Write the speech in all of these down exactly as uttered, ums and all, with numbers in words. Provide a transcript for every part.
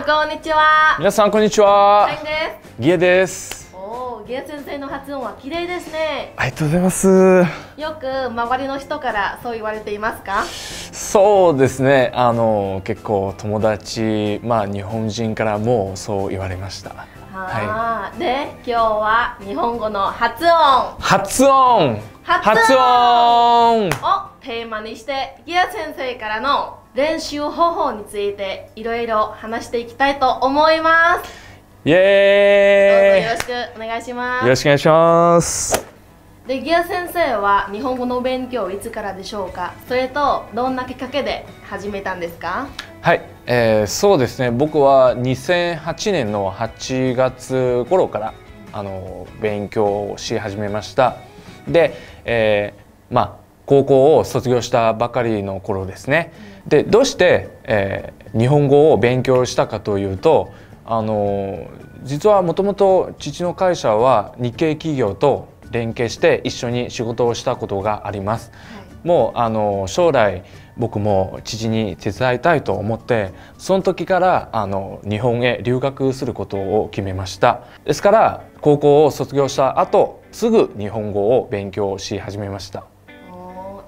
さんこんにちは。皆さんこんにちは。タインです。ギエです。おお、ギエ先生の発音は綺麗ですね。ありがとうございます。よく周りの人からそう言われていますか？そうですね。あの結構友達、まあ日本人からもそう言われました。はい。で、今日は日本語の発音。発音。発音をテーマにしてギエ先生からの練習方法についていろいろ話していきたいと思います。イエーイ。どうぞよろしくお願いします。よろしくお願いします。で、ギエ先生は日本語の勉強いつからでしょうか。それとどんなきっかけで始めたんですか。はい、えー、そうですね。僕はにせんはちねんのはちがつ頃からあの勉強をし始めました。で、えー、まあ高校を卒業したばかりの頃ですね。で、どうして、えー、日本語を勉強したかというと、あの実はもともと父の会社は日系企業と連携して一緒に仕事をしたことがあります。はい、もうあの将来僕も父に手伝いたいと思って、その時からあの日本へ留学することを決めました。ですから高校を卒業した後すぐ日本語を勉強し始めました。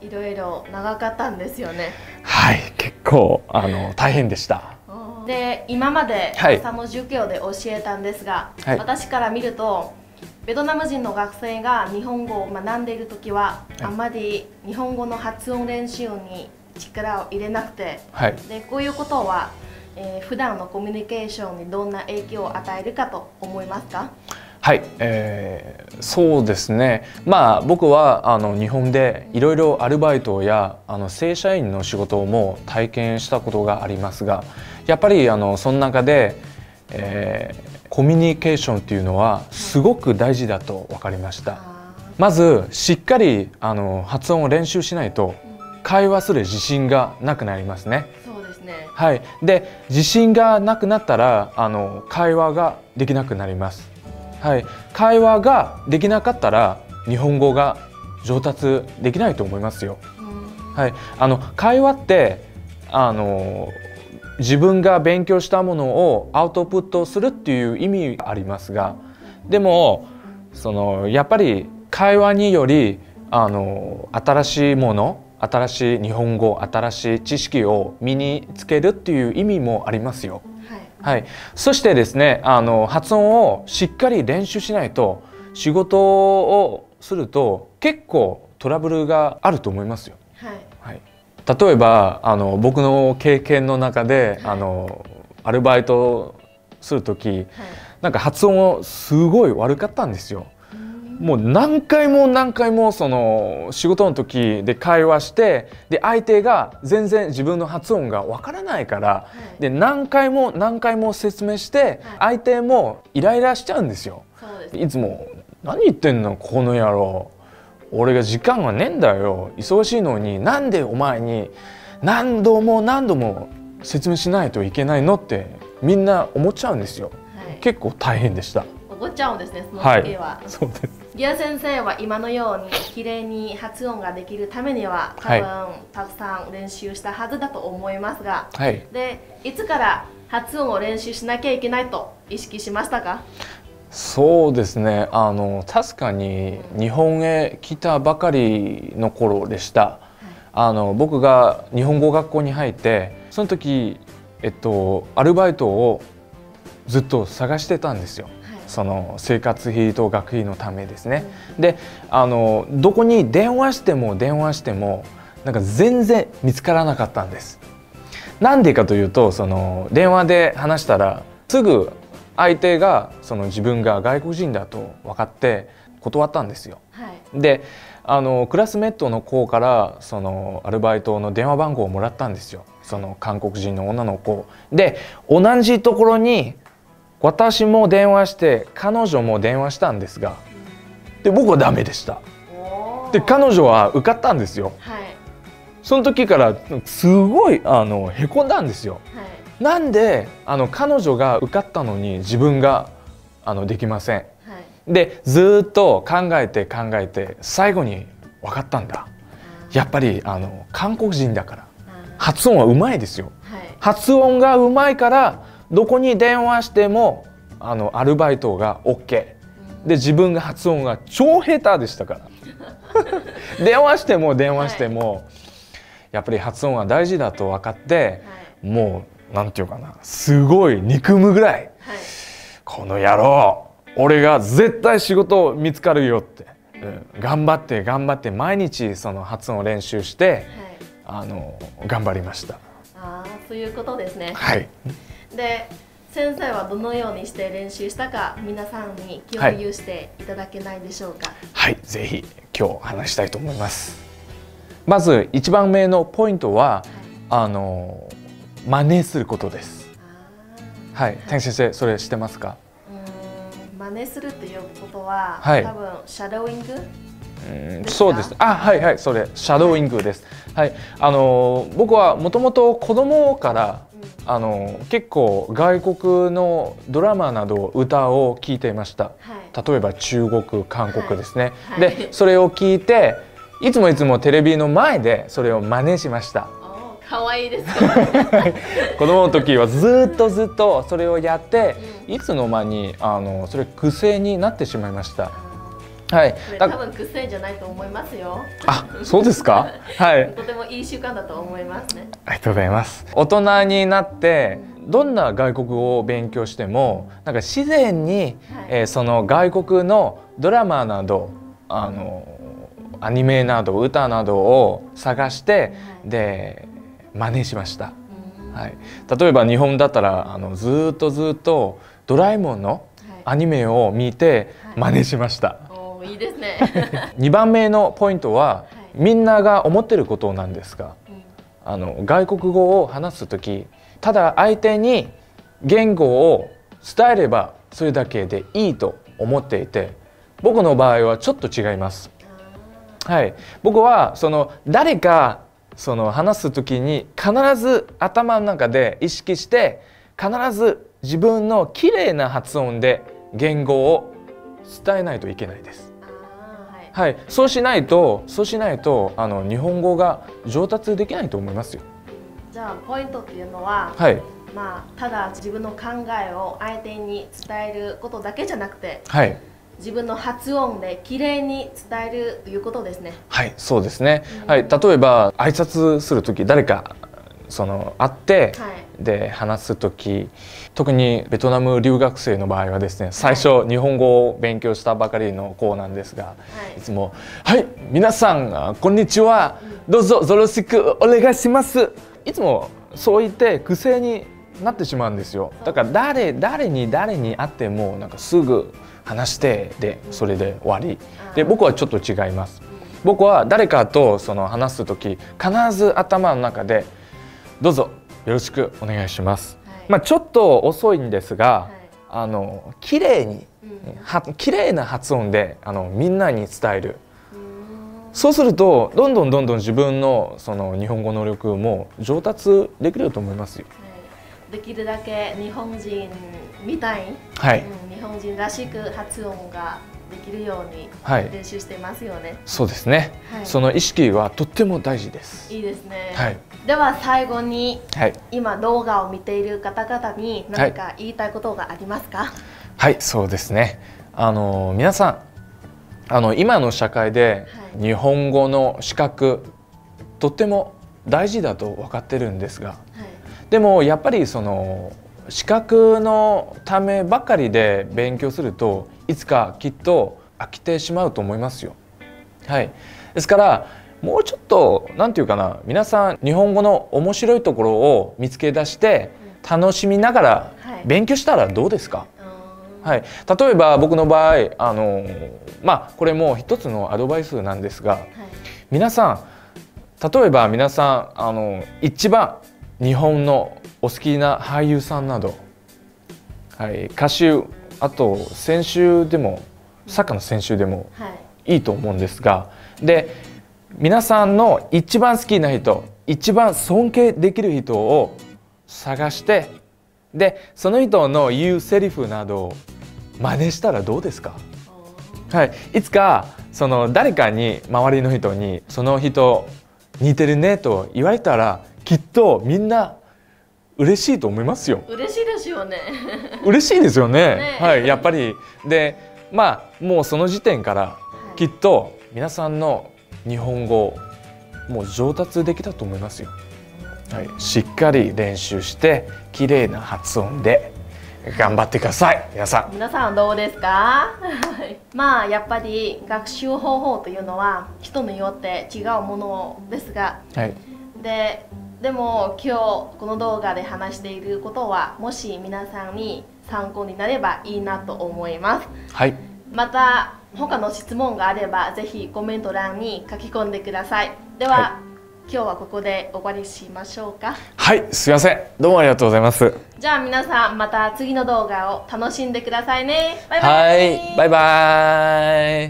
いろいろ長かったんですよね。はい、結構あの大変でした。で、今まで朝の授業で教えたんですが、はい、私から見るとベトナム人の学生が日本語を学んでいる時は、はい、あまり日本語の発音練習に力を入れなくて、はい、でこういうことは、えー、普段のコミュニケーションにどんな影響を与えるかと思いますか？はい、えー、そうですね。まあ僕はあの日本でいろいろアルバイトやあの正社員の仕事も体験したことがありますが、やっぱりあのその中で、えー、コミュニケーションっていうのはすごく大事だと分かりました。まずしっかりあの発音を練習しないと会話する自信がなくなりますね。そうですね。はい。で、自信がなくなったらあの会話ができなくなります。はい、会話ができなかったら日本語が上達できないと思いますよ。はい、あの会話ってあの自分が勉強したものをアウトプットするっていう意味がありますが、でもそのやっぱり会話によりあの新しいもの、新しい日本語、新しい知識を身につけるっていう意味もありますよ。はい、そしてですね、あの発音をしっかり練習しないと仕事をすると結構トラブルがあると思いますよ。はいはい、例えばあの僕の経験の中で、はい、あのアルバイトする時、はい、なんか発音をすごい悪かったんですよ。もう何回も何回もその仕事の時で会話して、で相手が全然自分の発音がわからないから、はい、で何回も何回も説明して相手もイライラしちゃうんですよ。はい、いつも「何言ってんのこの野郎、俺が時間がねえんだよ、忙しいのになんでお前に何度も何度も説明しないといけないの」ってみんな思っちゃうんですよ。はい、結構大変でした。怒っちゃうんですね、その時は。はい、そうです。ギエ先生は今のように綺麗に発音ができるためには多分、はい、たくさん練習したはずだと思いますが、はい、でいつから発音を練習しなきゃいけないと意識しましたか？そうですね、あの確かに日本へ来たばかりの頃でした。はい、あの僕が日本語学校に入って、その時、えっと、アルバイトをずっと探してたんですよ。その生活費と学費のためですね。で、あのどこに電話しても電話してもなんか全然見つからなかったんです。なんでかというと、その電話で話したらすぐ相手がその自分が外国人だと分かって断ったんですよ。はい、であのクラスメートの子からそのアルバイトの電話番号をもらったんですよ、その韓国人の女の子で。同じところに私も電話して彼女も電話したんですが、で僕はダメでした。で彼女は受かったんですよ。はい、その時からすごいあのへこんだんですよ。はい、なんであの彼女が受かったのに自分があのできません。はい、でずっと考えて考えて最後に分かったんだ。やっぱりあの韓国人だから発音はうまいですよ。はい、発音がうまいからどこに電話してもあのアルバイトが OK で、自分が発音が超下手でしたから電話しても電話しても、はい、やっぱり発音は大事だと分かって、はい、もうなんていうかな、すごい憎むぐらい、はい、この野郎俺が絶対仕事見つかるよって、うん、頑張って頑張って毎日その発音を練習して、はい、あの頑張りました。あー、そういうことですね。はい。で、先生はどのようにして練習したか、皆さんに共有していただけないでしょうか。はい、はい、ぜひ今日話したいと思います。まず一番目のポイントは、はい、あの真似することです。はい、天先生、それしてますか？うん、真似するということは、はい、多分シャドーイング。うん、そうです。あ、はいはい、それシャドーイングです。はい、あの僕はもともと子供から、うん、あの結構外国のドラマなど歌を聴いていました。はい、例えば中国、韓国ですね。はいはい、でそれを聞いて、いつもいつもテレビの前でそれを真似しました。可愛いですね。子供の時はずっとずっとそれをやって、うん、いつの間にあのそれ癖になってしまいました。はい、多分癖じゃないと思いますよ。あ、そうですか。はい。とてもいい習慣だと思いますね。ありがとうございます。大人になって、どんな外国語を勉強しても、なんか自然に、はい、えー、その外国のドラマなど、あのアニメなど歌などを探して、はい、で真似しました。はい。例えば日本だったらあのずっとずっとドラえもんのアニメを見て真似しました。はいはい、いいですね。にばんめのポイントは、はい、みんなが思ってることなんですが、うん、あの外国語を話す時、ただ相手に言語を伝えればそれだけでいいと思っていて、僕の場合はちょっと違います。はい、僕はその誰かその話す時に必ず頭の中で意識して、必ず自分の綺麗な発音で言語を伝えないといけないです。はい、はい、そうしないと、そうしないと、あの日本語が上達できないと思いますよ。じゃあ、ポイントっていうのは、はい、まあ、ただ自分の考えを相手に伝えることだけじゃなくて。はい。自分の発音で綺麗に伝えるということですね。はい、そうですね。はい、例えば、挨拶する時、誰か、その会って。はい、で話す時、特にベトナム留学生の場合はですね、最初日本語を勉強したばかりの子なんですが、はい、いつも「はい、皆さんこんにちは、どうぞよろしくお願いします」、いつもそう言って癖になってしまうんですよ。だから誰誰に誰に会ってもなんかすぐ話して、でそれで終わりで、僕はちょっと違います。僕は誰かとその話す時、必ず頭の中で「どうぞよろしくお願いします」、はい、まあちょっと遅いんですが、はい、あの綺麗に、うん、は綺麗な発音であのみんなに伝える。そうするとどんどんどんどん自分のその日本語能力も上達できると思いますよ。はい、できるだけ日本人みたいに、はい、うん、日本人らしく発音ができるように練習してますよね。はい、そうですね。はい、その意識はとっても大事です。いいですね。はい。では最後に、はい、今動画を見ている方々に何か言いたいことがありますか？はい、はい、そうですね。あの皆さん、あの今の社会で日本語の資格とっても大事だと分かってるんですが、はい、でもやっぱりその資格のためばかりで勉強するといつかきっと飽きてしまうと思いますよ。はい、ですからもうちょっとなんていうかな、皆さん日本語の面白いところを見つけ出して楽しみながら勉強したらどうですか？はい、はい、例えば僕の場合、あのまあこれも一つのアドバイスなんですが、はい、皆さん、例えば皆さんあの一番日本のお好きな俳優さんなど、はい、歌手、あと選手でもサッカーの選手でもいいと思うんですが、で皆さんの一番好きな人、一番尊敬できる人を探して、でその人の言うセリフなどを真似したらどうですか？はい、いつかその誰かに、周りの人にその人似てるねと言われたら、きっとみんな嬉しいと思いますよ。嬉しいですよね。嬉しいですよね。はい、やっぱりで、まあもうその時点からきっと皆さんの日本語もう上達できたと思いますよ。はい、しっかり練習して綺麗な発音で頑張ってください、皆さん。皆さんどうですか？まあやっぱり学習方法というのは人によって違うものですが、はい、で。でも今日この動画で話していることはもし皆さんに参考になればいいなと思います。はい、また他の質問があればぜひコメント欄に書き込んでください。では、はい、今日はここで終わりしましょうか。はい、すいません。どうもありがとうございます。じゃあ皆さんまた次の動画を楽しんでくださいね。バイバイ。はい、バ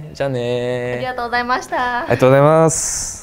イバイ。じゃあね。ありがとうございました。ありがとうございます。